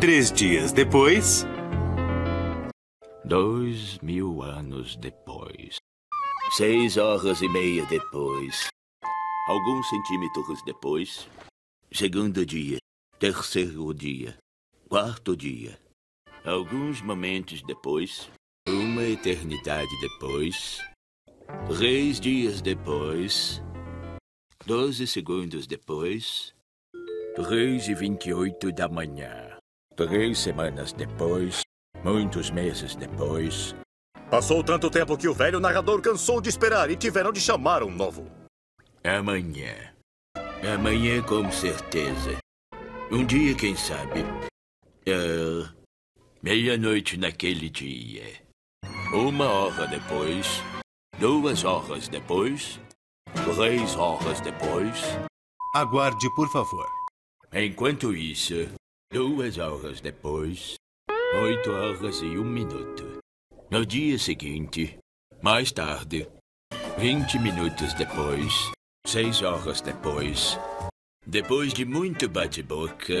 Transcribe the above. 3 dias depois... 2000 anos depois... 6h30 depois... Alguns centímetros depois... Segundo dia... Terceiro dia... Quarto dia... Alguns momentos depois... Uma eternidade depois... 3 dias depois... 12 segundos depois... 3h28 da manhã... 3 semanas depois... Muitos meses depois... Passou tanto tempo que o velho narrador cansou de esperar e tiveram de chamar um novo. Amanhã. Amanhã com certeza. Um dia, quem sabe. Meia-noite naquele dia. 1 hora depois. 2 horas depois. 3 horas depois. Aguarde, por favor. Enquanto isso, 2 horas depois. 8h01. No dia seguinte, mais tarde, 20 minutos depois, 6 horas depois, depois de muito bate-boca,